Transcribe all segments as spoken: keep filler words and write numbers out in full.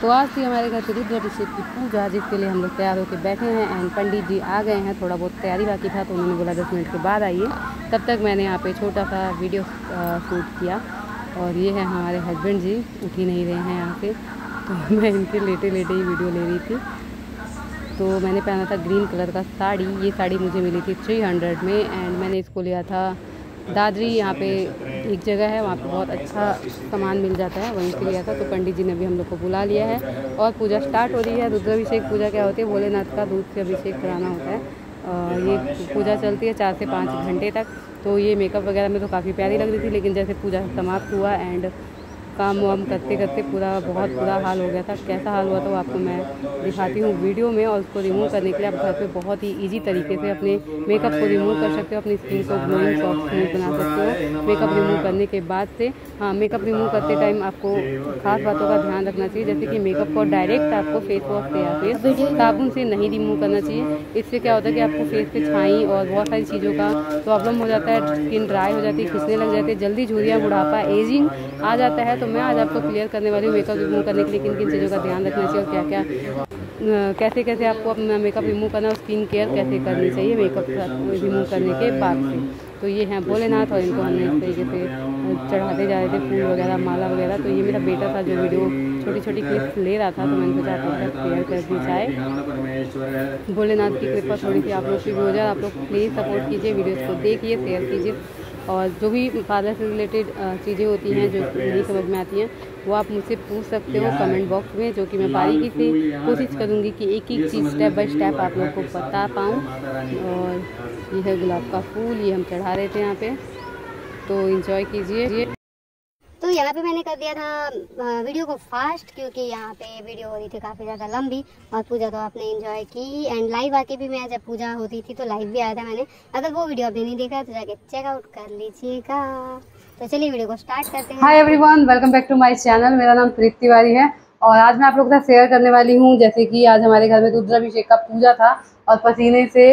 तो आज थी हमारे घर पे रुद्र अभिषेक की पूजा, जिसके लिए हम लोग तैयार होकर बैठे हैं। एंड पंडित जी आ गए हैं, थोड़ा बहुत तैयारी बाकी था तो उन्होंने बोला दस मिनट के बाद आइए। तब तक मैंने यहाँ पे छोटा सा वीडियो शूट किया। और ये है हमारे हस्बैंड जी, उठ ही नहीं रहे हैं यहाँ पे, तो मैं इनके लेटे लेटे ही वीडियो ले रही थी। तो मैंने पहना था ग्रीन कलर का साड़ी, ये साड़ी मुझे मिली थी थ्री हंड्रेड में। एंड मैंने इसको लिया था दादरी, यहाँ पे एक जगह है वहाँ पे बहुत अच्छा सामान मिल जाता है, वहीं से लिया था। तो पंडित जी ने भी हम लोग को बुला लिया है और पूजा स्टार्ट हो रही है। रुद्राभिषेक पूजा क्या होती है, भोलेनाथ का दूध से अभिषेक कराना होता है। आ, ये पूजा चलती है चार से पाँच घंटे तक। तो ये मेकअप वगैरह में तो काफ़ी प्यारी लग रही थी, लेकिन जैसे पूजा समाप्त हुआ एंड काम वाम करते करते पूरा बहुत बुरा हाल हो गया था। कैसा हाल हुआ था वो आपको मैं दिखाती हूँ वीडियो में। और उसको रिमूव करने के लिए आप घर पे बहुत ही इजी तरीके से अपने मेकअप को रिमूव कर सकते हो, अपनी स्किन को ग्लोइंग सॉफ्ट स्मूथ बना सकते हो मेकअप रिमूव करने के बाद से। हाँ, मेकअप रिमूव करते टाइम आपको खास बातों का ध्यान रखना चाहिए, जैसे कि मेकअप को डायरेक्ट आपको फेस वॉश या फेस साबुन से नहीं रिमूव करना चाहिए। इससे क्या होता है कि आपको फेस पे छाई और बहुत सारी चीज़ों का प्रॉब्लम हो जाता है, स्किन ड्राई हो जाती है, खिंचने लग जाती है, जल्दी झुर्रियाँ, बुढ़ापा, एजिंग आ जाता है। तो मैं आज आपको क्लियर करने वाली हूँ मेकअप रिमूव करने के लिए किन किन चीज़ों का ध्यान रखना चाहिए और क्या क्या कैसे कैसे आपको अपना मेकअप रिमूव करना और स्किन केयर कैसे करनी चाहिए मेकअप रिमूव करने के बाद से। तो ये हैं भोलेनाथ और इनको हमने इस तरीके से चढ़ाते जा रहे थे, फूल वगैरह, माला वगैरह। तो ये मेरा बेटा था जो वीडियो छोटी छोटी क्लिप्स ले रहा था, तो मैंने सोचा शेयर कर दी जाए। भोलेनाथ की कृपा थोड़ी सी आप लोग की हो जाए। आप लोग प्लीज़ सपोर्ट कीजिए, वीडियोज़ को देखिए, शेयर कीजिए, और जो भी पार्लर से रिलेटेड चीज़ें होती हैं जो नहीं समझ में आती हैं वो आप मुझसे पूछ सकते हो कमेंट बॉक्स में, जो कि मैं बारीकी से कोशिश करूँगी कि एक एक चीज़ स्टेप बाय स्टेप आप लोग को बता पाऊँ। और यह है गुलाब का फूल, ये हम चढ़ा रहे थे यहाँ पे, तो इन्जॉय कीजिए। तो यहाँ पे मैंने कर दिया था वीडियो को फास्ट, क्योंकि यहाँ पे वीडियो हो रही थी काफ़ी ज़्यादा लंबी। और पूजा तो आपने एंजॉय की, एंड लाइव आके भी मैं जब पूजा होती थी तो लाइव भी आया था मैंने। अगर वो वीडियो आपने नहीं देखा तो जाके चेकआउट कर लीजिएगा। तो चलिए वीडियो को स्टार्ट करते हैं। Hi everyone, welcome back to my channel. मेरा नाम प्रीति तिवारी है और आज मैं आप लोगों के साथ शेयर करने वाली हूँ, जैसे कि आज हमारे घर में रुद्राभिषेक का पूजा था और पसीने से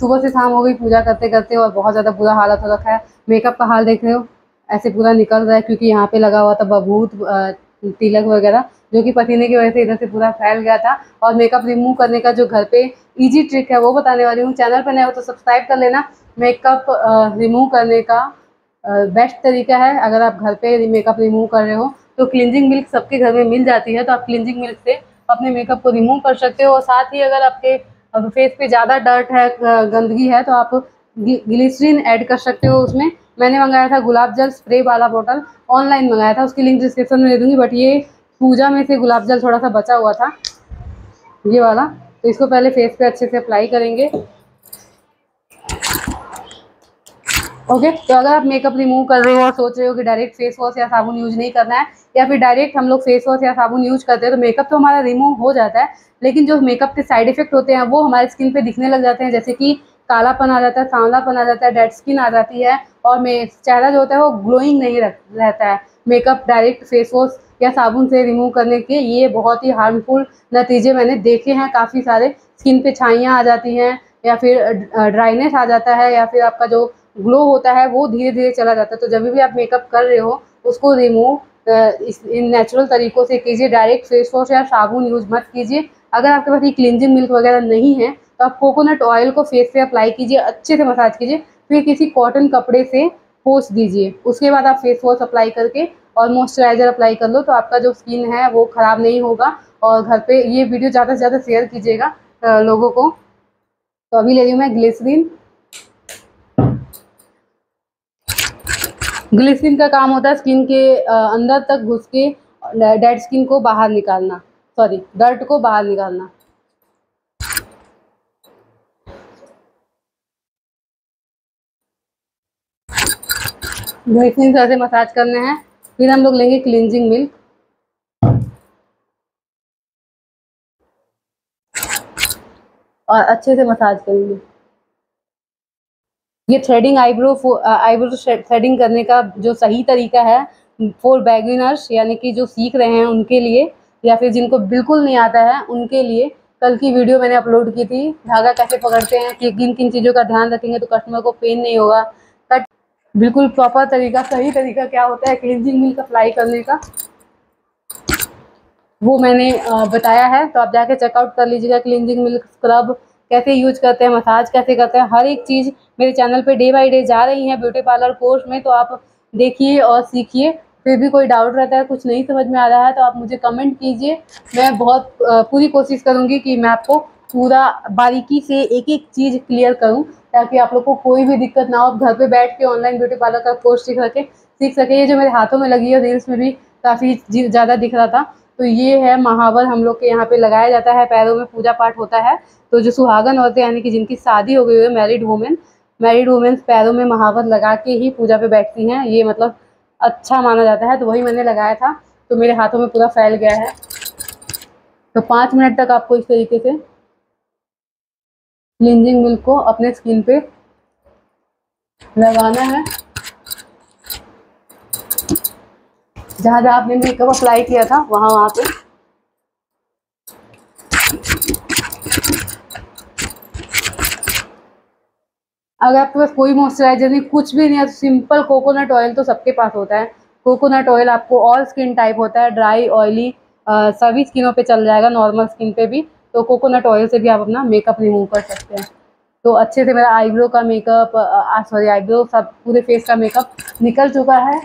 सुबह से शाम हो गई पूजा करते करते, और बहुत ज़्यादा बुरा हालत हो रखा है। मेकअप का हाल देख रहे हो, ऐसे पूरा निकल रहा है, क्योंकि यहाँ पे लगा हुआ था बभूत, तिलक वगैरह, जो कि पसीने की वजह से इधर से पूरा फैल गया था। और मेकअप रिमूव करने का जो घर पे इजी ट्रिक है वो बताने वाली हूँ। चैनल पर नए हो तो सब्सक्राइब कर लेना। मेकअप रिमूव करने का बेस्ट तरीका है, अगर आप घर पे मेकअप रिमूव कर रहे हो तो क्लिंजिंग मिल्क सबके घर में मिल जाती है, तो आप क्लिंजिंग मिल्क से अपने मेकअप को रिमूव कर सकते हो। और साथ ही अगर आपके फेस पे ज़्यादा डर्ट है, गंदगी है, तो आप ग्लिसरीन ऐड कर सकते हो उसमें। मैंने मंगाया था गुलाब जल स्प्रे वाला बॉटल, ऑनलाइन मंगाया था, उसकी लिंक डिस्क्रिप्शन में दे दूंगी। बट ये पूजा में से गुलाब जल थोड़ा सा बचा हुआ था, ये वाला, तो इसको पहले फेस पे अच्छे से अप्लाई करेंगे। ओके, तो अगर आप मेकअप रिमूव कर रहे हो और सोच रहे हो कि डायरेक्ट फेस वॉश या साबुन यूज नहीं करना है, या फिर डायरेक्ट हम लोग फेस वॉश या साबुन यूज करते हैं तो मेकअप तो हमारा रिमूव हो जाता है, लेकिन जो मेकअप के साइड इफेक्ट होते हैं वो हमारे स्किन पे दिखने लग जाते हैं, जैसे कि कालापन आ जाता है, सांवलापन आ जाता है, डेड स्किन आ जाती है, और मे चेहरा जो होता है वो ग्लोइंग नहीं रहता है। मेकअप डायरेक्ट फेस वॉश या साबुन से रिमूव करने के ये बहुत ही हार्मफुल नतीजे मैंने देखे हैं काफ़ी सारे। स्किन पे छाइयाँ आ जाती हैं, या फिर ड्राइनेस आ जाता है, या फिर आपका जो ग्लो होता है वो धीरे धीरे चला जाता है। तो जब भी आप मेकअप कर रहे हो उसको रिमूव इस इन नेचुरल तरीक़ों से कीजिए, डायरेक्ट फेस वॉश या साबुन यूज मत कीजिए। अगर आपके पास ये क्लिंजिंग मिल्क वगैरह नहीं है तो आप कोकोनट ऑयल को फेस पे अप्लाई कीजिए, अच्छे से मसाज कीजिए, फिर किसी कॉटन कपड़े से पोंछ दीजिए। उसके बाद आप फेस वॉश अप्लाई करके और मॉइस्चराइज़र अप्लाई कर लो, तो आपका जो स्किन है वो ख़राब नहीं होगा। और घर पे ये वीडियो ज़्यादा से ज़्यादा शेयर कीजिएगा लोगों को। तो अभी ले रही हूँ मैं ग्लिसरीन। ग्लिसरीन का काम होता है स्किन के अंदर तक घुस के डेड स्किन को बाहर निकालना, सॉरी डर्ट को बाहर निकालना। ग्लिसरीन से ऐसे मसाज करना है। फिर हम लोग लेंगे क्लिंजिंग मिल्क। और अच्छे से मसाज करेंगे। ये थ्रेडिंग आईब्रो आईब्रो थ्रेडिंग करने का जो सही तरीका है फॉर बैगिनर्स, यानी कि जो सीख रहे हैं उनके लिए, या फिर जिनको बिल्कुल नहीं आता है उनके लिए। कल की वीडियो मैंने अपलोड की थी, धागा कैसे पकड़ते हैं, कि किन किन चीज़ों का ध्यान रखेंगे तो कस्टमर को पेन नहीं होगा। कट बिल्कुल प्रॉपर तरीका, सही तरीका क्या होता है क्लिंजिंग मिल्क अप्लाई करने का। वो मैंने बताया है, तो आप जाके चेकआउट कर लीजिएगा। क्लींजिंग मिल्क स्क्रब कैसे यूज करते हैं, मसाज कैसे करते हैं, हर एक चीज़ मेरे चैनल पे डे बाय डे जा रही है ब्यूटी पार्लर कोर्स में, तो आप देखिए और सीखिए। फिर भी कोई डाउट रहता है, कुछ नहीं समझ में आ रहा है, तो आप मुझे कमेंट कीजिए। मैं बहुत पूरी कोशिश करूँगी कि मैं आपको पूरा बारीकी से एक एक चीज़ क्लियर करूँ, ताकि आप लोग को कोई भी दिक्कत ना हो। आप घर पर बैठ के ऑनलाइन ब्यूटी पार्लर का कोर्स सीख सके सीख सके ये जो मेरे हाथों में लगी है, रील्स में भी काफ़ी ज़्यादा दिख रहा था, तो ये है महावर, हम लोग के यहाँ पे लगाया जाता है, पैरों में पूजा पाठ होता है। तो जो सुहागन औरतें यानी कि जिनकी शादी हो गई है, मैरिड वुमेन मैरिड वुमेन्स पैरों में महावर लगा के ही पूजा पे बैठती हैं, ये मतलब अच्छा माना जाता है। तो वही मैंने लगाया था, तो मेरे हाथों में पूरा फैल गया है। तो पाँच मिनट तक आपको इस तरीके से क्लींजिंग मिल्क को अपने स्किन पे लगाना है। जहाँ जहाँ आपने मेकअप अप्लाई किया था वहाँ वहाँ पे अगर आपके पास कोई मॉइस्चराइजर नहीं, कुछ भी नहीं है, तो सिंपल कोकोनट ऑयल तो सबके पास होता है। कोकोनट ऑयल आपको ऑल स्किन टाइप होता है, ड्राई ऑयली सभी स्किनों पे चल जाएगा, नॉर्मल स्किन पे भी। तो कोकोनट ऑयल से भी आप अपना मेकअप रिमूव कर सकते हैं। तो अच्छे से मेरा आईब्रो का मेकअप, सॉरी आईब्रो सब पूरे फेस का मेकअप निकल चुका है।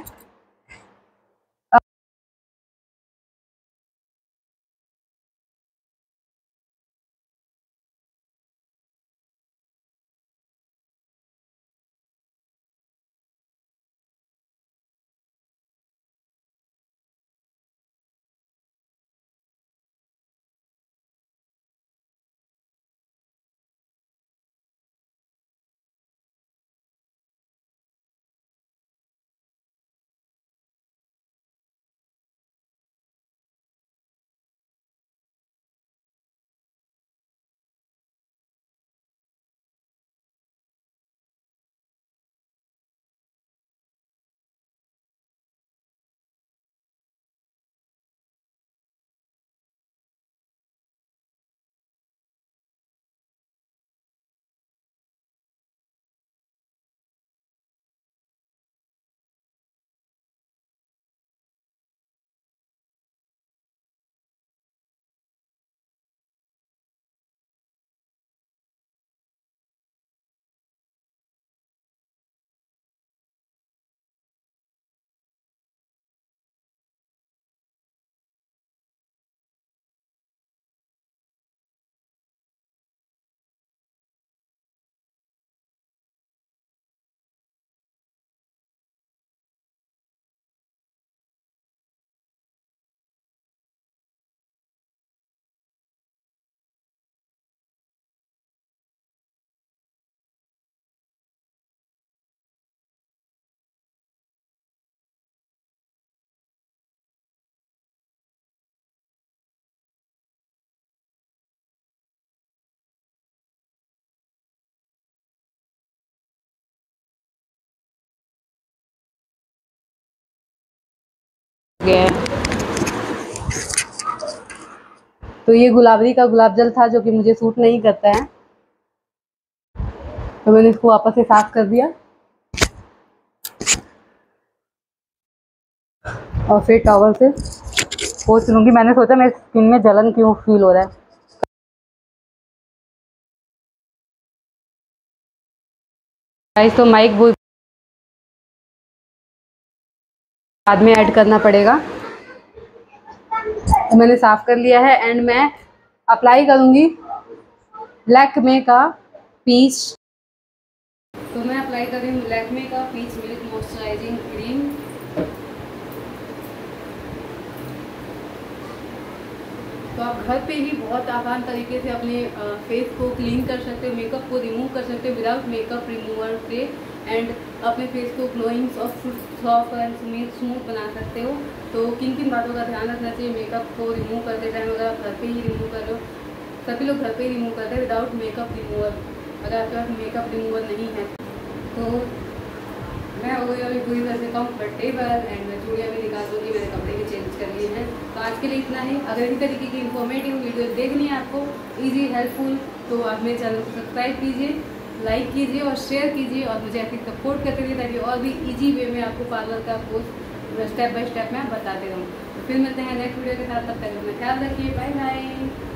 तो ये गुलाबरी का गुलाब जल था जो कि मुझे सूट नहीं करता है, तो मैंने इसको वापस से साफ कर दिया और फिर टॉवल से पोंछ लूँगी। मैंने सोचा मेरे स्किन में जलन क्यों फील हो रहा है, गाइस तो माइक वो बाद में ऐड करना पड़ेगा। तो मैंने साफ़ कर लिया है एंड मैं अप्लाई करूँगी लैक्मे का पीच। तो मैं अप्लाई कर रही हूँ लैक्मे का पीच मिल्क मॉइस्चराइजिंग क्रीम। तो आप घर पे ही बहुत आसान तरीके से अपने फेस को क्लीन कर सकते हो, मेकअप को रिमूव कर सकते हो विदाउट मेकअप रिमूवर के, एंड अपने फेस को glowing soft soft and smooth बना सकते हो। तो किन किन बातों का ध्यान रखना चाहिए मेकअप को रिमूव करते टाइम? अगर आप घर पे ही रिमूव कर लो, सभी लोग घर पे ही रिमूव करते हैं विदाउट मेकअप रिमूवर। अगर आपके पास मेकअप रिमूवर नहीं है तो मैं हो गई अभी पूरी तरह से कम्फर्टेबल एंड मैं चूड़ियाँ भी निकाल दूँगी, मेरे कपड़े भी चेंज कर लिए हैं। तो आज के लिए इतना ही। अगर इसी तरीके की इन्फॉर्मेटिव वीडियो देखनी है आपको, ईजी हेल्पफुल, तो आप मेरे चैनल को सब्सक्राइब कीजिए, लाइक कीजिए और शेयर कीजिए और मुझे ऐसे सपोर्ट करते रहिए, ताकि और भी इजी वे में आपको पार्लर का कोर्स स्टेप बाय स्टेप मैं बताते रहूँ। फिर मिलते हैं नेक्स्ट वीडियो के साथ। तब तक अपना ख्याल रखिए। Bye bye.